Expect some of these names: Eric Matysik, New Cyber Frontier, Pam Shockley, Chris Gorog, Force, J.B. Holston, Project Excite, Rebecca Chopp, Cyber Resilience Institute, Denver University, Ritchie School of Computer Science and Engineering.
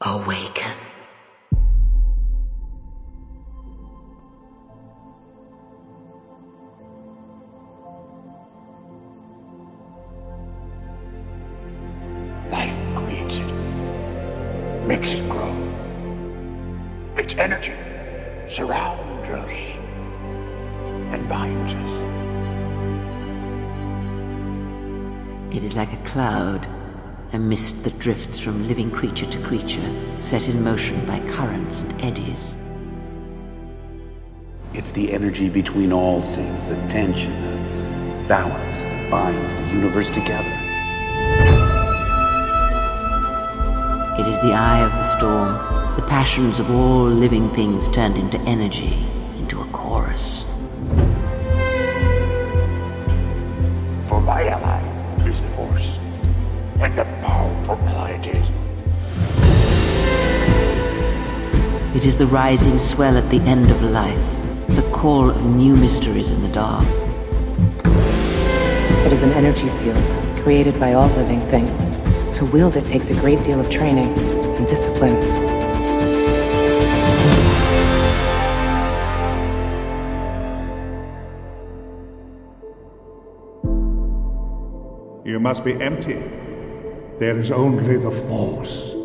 Awaken. Life creates it, makes it grow. Its energy surrounds us and binds us. It is like a cloud, a mist that drifts from living creature to creature, set in motion by currents and eddies. It's the energy between all things, the tension, the balance that binds the universe together. It is the eye of the storm, the passions of all living things turned into energy, into a chorus. For my ally is the Force. And the powerful melodies. It is the rising swell at the end of life, the call of new mysteries in the dark. It is an energy field created by all living things. To wield it takes a great deal of training and discipline. You must be empty. There is only the Force.